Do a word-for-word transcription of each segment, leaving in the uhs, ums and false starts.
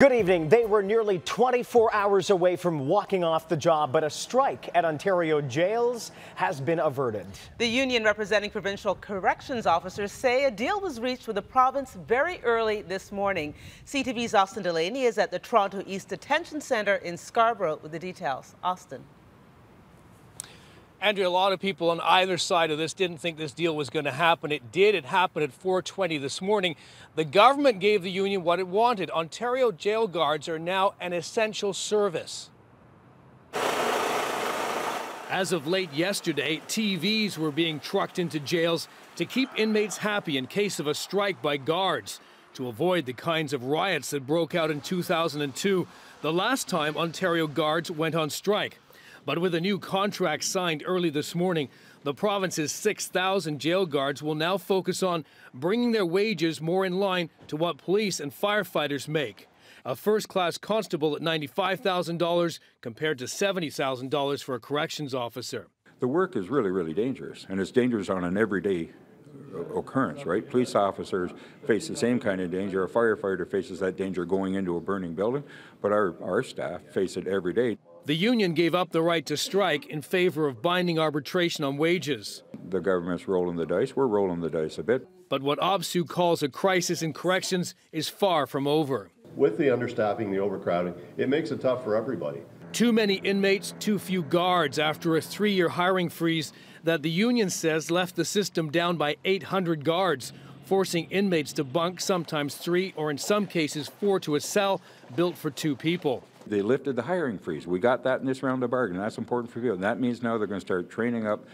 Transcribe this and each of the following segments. Good evening. They were nearly twenty-four hours away from walking off the job, but a strike at Ontario jails has been averted. The union representing provincial corrections officers say a deal was reached with the province very early this morning. C T V's Austin Delaney is at the Toronto East Detention Center in Scarborough with the details. Austin. Andrea, a lot of people on either side of this didn't think this deal was going to happen. It did. It happened at four twenty this morning. The government gave the union what it wanted. Ontario jail guards are now an essential service. As of late yesterday, T Vs were being trucked into jails to keep inmates happy in case of a strike by guards. To avoid the kinds of riots that broke out in two thousand two, the last time Ontario guards went on strike. But with a new contract signed early this morning, the province's six thousand jail guards will now focus on bringing their wages more in line to what police and firefighters make. A first-class constable at ninety-five thousand dollars compared to seventy thousand dollars for a corrections officer. The work is really, really dangerous, and it's dangerous on an everyday occurrence, right? Police officers face the same kind of danger. A firefighter faces that danger going into a burning building, but our, our staff face it every day. The union gave up the right to strike in favor of binding arbitration on wages. The government's rolling the dice. We're rolling the dice a bit. But what O B S U calls a crisis in corrections is far from over. With the understaffing, the overcrowding, it makes it tough for everybody. Too many inmates, too few guards after a three-year hiring freeze that the union says left the system down by eight hundred guards, forcing inmates to bunk sometimes three or in some cases four to a cell built for two people. They lifted the hiring freeze. We got that in this round of bargaining. That's important for you. And that means now they're going to start training up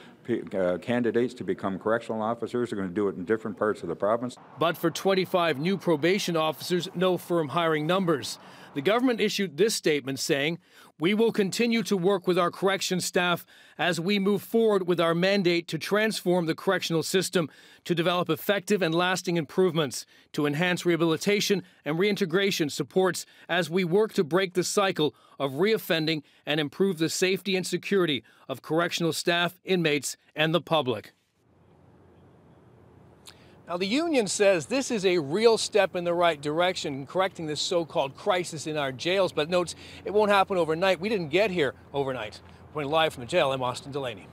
uh, candidates to become correctional officers. They're going to do it in different parts of the province. But for twenty-five new probation officers, no firm hiring numbers. The government issued this statement saying, "We will continue to work with our corrections staff as we move forward with our mandate to transform the correctional system, to develop effective and lasting improvements, to enhance rehabilitation and reintegration supports as we work to break the cycle cycle of reoffending and improve the safety and security of correctional staff, inmates, and the public." Now, the union says this is a real step in the right direction, correcting this so-called crisis in our jails, but notes it won't happen overnight. We didn't get here overnight. Reporting live from the jail, I'm Austin Delaney.